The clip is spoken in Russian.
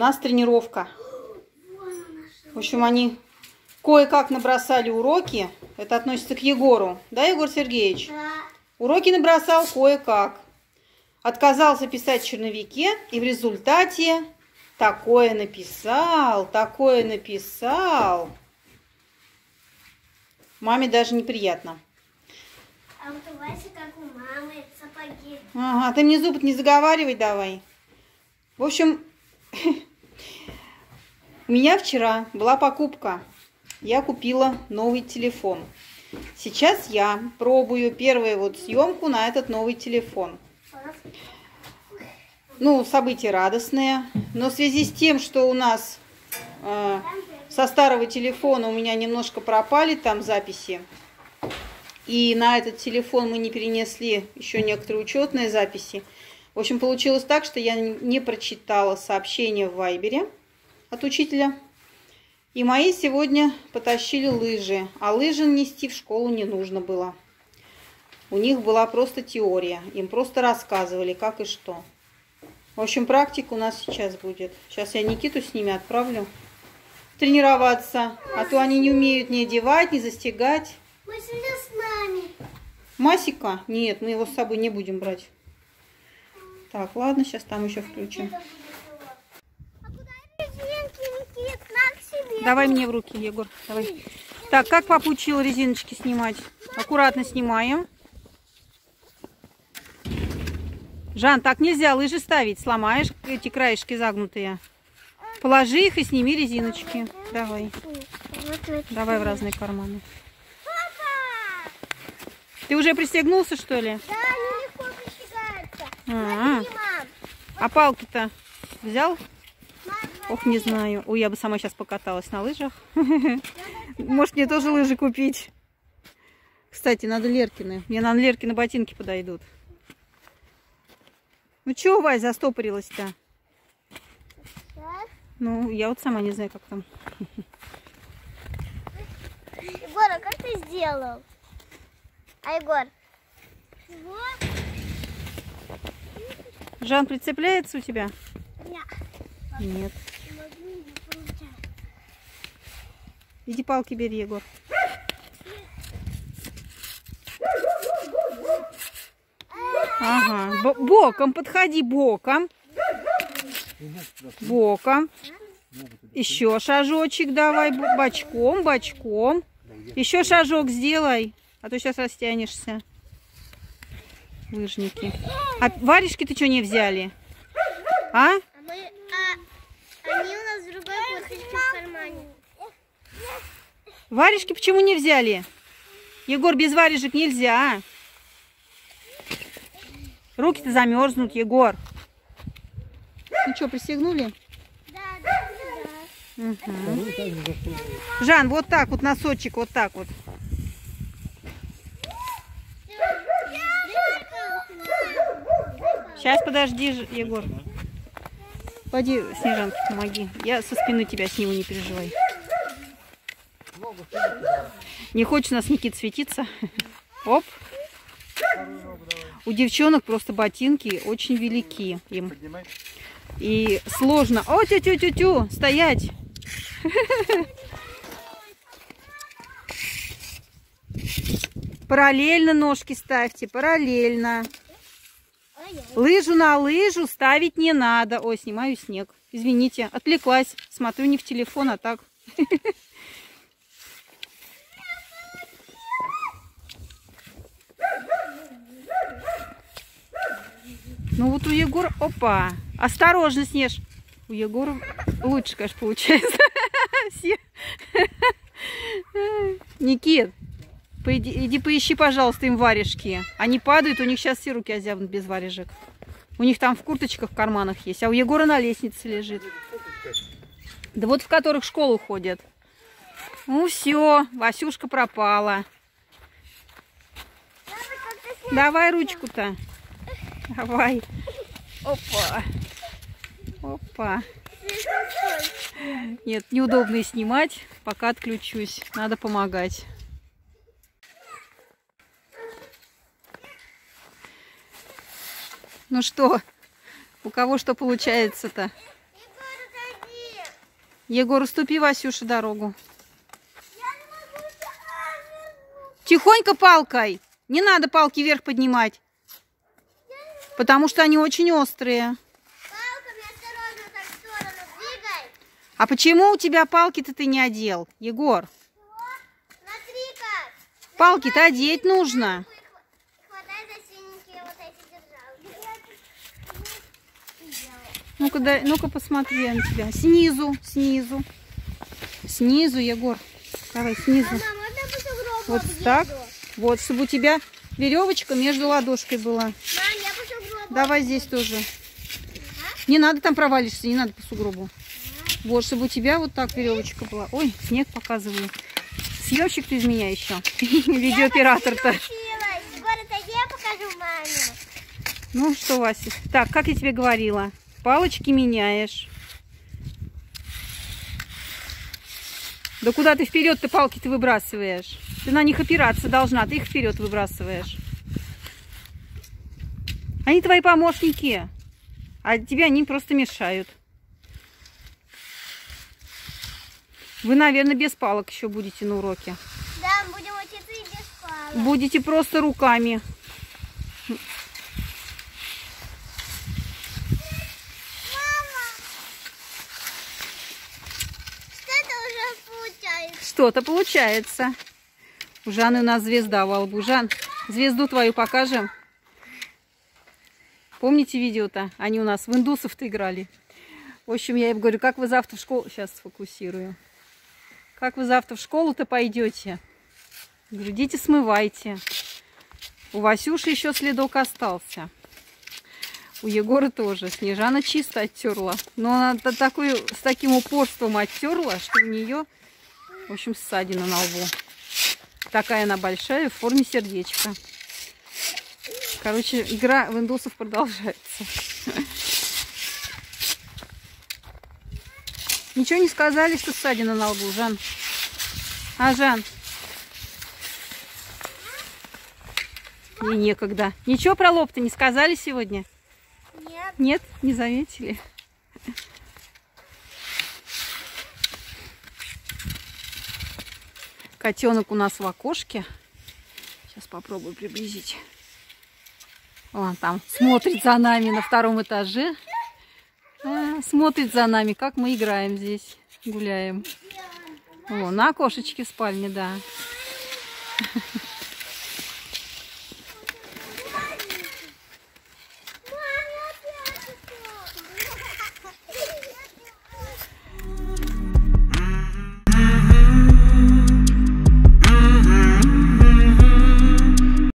нас тренировка. В общем, они кое-как набросали уроки. Это относится к Егору. Да, Егор Сергеевич? Да. Уроки набросал кое-как. Отказался писать в черновике. И в результате такое написал. Такое написал. Маме даже неприятно. А вот у Васи, как у мамы, сапоги. Ага, ты мне зубы не заговаривай давай. В общем, у меня вчера была покупка. Я купила новый телефон. Сейчас я пробую первую вот съемку на этот новый телефон. Ну, события радостные. Но в связи с тем, что у нас со старого телефона у меня немножко пропали там записи. И на этот телефон мы не перенесли еще некоторые учетные записи. В общем, получилось так, что я не прочитала сообщение в Вайбере от учителя. И мои сегодня потащили лыжи. А лыжи нести в школу не нужно было. У них была просто теория. Им просто рассказывали, как и что. В общем, практика у нас сейчас будет. Сейчас я Никиту с ними отправлю тренироваться. А то они не умеют ни одевать, ни застегать. Масюля с нами. Масика? Нет, мы его с собой не будем брать. Так, ладно, сейчас там еще включим. Давай мне в руки, Егор. Давай. Так, как папа учил резиночки снимать? Аккуратно снимаем. Жан, так нельзя лыжи ставить. Сломаешь эти краешки загнутые. Положи их и сними резиночки. Давай. Давай в разные карманы. Ты уже пристегнулся, что ли? Да, они легко пристегаются. А палки-то взял? Ох, не знаю. Ой, я бы сама сейчас покаталась на лыжах. Может, мне тоже лыжи купить? Кстати, надо Леркины. Мне на Леркины ботинки подойдут. Ну, чего, Вась, застопорилась-то? Ну, я вот сама не знаю, как там. Егор, а как ты сделал? А Егор? Жан прицепляется у тебя? Нет. Иди палки бери, Егор. Ага. Боком подходи, боком. Боком. Еще шажочек давай. Бочком, бочком. Еще шажок сделай. А то сейчас растянешься. Лыжники. А варежки ты что не взяли? А? Они у нас в другой пластинке в кармане. Варежки почему не взяли? Егор, без варежек нельзя. Руки-то замерзнут, Егор. Ну что, пристегнули? Да, да, да. Угу. Жан, вот так вот носочек, вот так вот. Сейчас, подожди, Егор. Пойди, Снежанка, помоги. Я со спины тебя сниму, не переживай. Не хочет у нас Никит светиться. Оп. У девчонок просто ботинки очень велики им. И сложно. О, тю-тю-тю-тю, стоять. Параллельно ножки ставьте, параллельно. Лыжу на лыжу ставить не надо. Ой, снимаю снег. Извините, отвлеклась. Смотрю не в телефон, а так. Ну вот у Егора... Опа! Осторожно, Снеж. У Егора лучше, конечно, получается. Никит, иди поищи, пожалуйста, им варежки. Они падают, у них сейчас все руки озябнут без варежек. У них там в курточках, в карманах есть. А у Егора на лестнице лежит. Да вот в которых в школу ходят. Ну все, Васюшка пропала. Давай ручку-то. Давай. Опа. Опа. Нет, неудобно и снимать. Пока отключусь. Надо помогать. Ну что, у кого что получается-то? Егор, уступи Васюше дорогу. Тихонько палкой. Не надо палки вверх поднимать. Потому что они очень острые. Палками осторожно так в сторону двигай. А почему у тебя палки-то ты не одел, Егор? Палки-то одеть нужно. Ну-ка, дай, ну-ка, посмотри на тебя. Снизу, снизу. Снизу, Егор. Давай, снизу. Мама, вот так. Вот, чтобы у тебя веревочка между ладошкой была. Мам, я по сугробу. Давай здесь тоже. Не надо, там провалишься, не надо по сугробу. Вот, чтобы у тебя вот так веревочка была. Ой, снег показываю. Съемщик ты из меня еще. Видеооператор-то. Я покажу маме. Ну что, Вася? Так, как я тебе говорила? Палочки меняешь. Да куда ты вперед-то палки-то выбрасываешь? Ты на них опираться должна, ты их вперед выбрасываешь. Они твои помощники, а тебе они просто мешают. Вы, наверное, без палок еще будете на уроке. Да, будем учиться и без палок. Будете просто руками. Что-то получается. У Жанны у нас звезда, Валбужан. Звезду твою покажем. Помните видео-то? Они у нас в индусов-то играли. В общем, я им говорю, как вы завтра в школу... Сейчас сфокусирую. Как вы завтра в школу-то пойдете? Говорю, идите смывайте. У Васюши еще следок остался. У Егора тоже. Снежана чисто оттерла. Но она с таким упорством оттерла, что у нее... В общем, ссадина на лбу. Такая она большая, в форме сердечка. Короче, игра в индусов продолжается. Ничего не сказали, что ссадина на лбу, Жан. А, Жан? Ей некогда. Ничего про лоб-то не сказали сегодня? Нет. Нет? Не заметили? Котенок у нас в окошке. Сейчас попробую приблизить. Он там смотрит за нами на втором этаже. Смотрит за нами, как мы играем здесь. Гуляем. О, на окошечке спальни, да.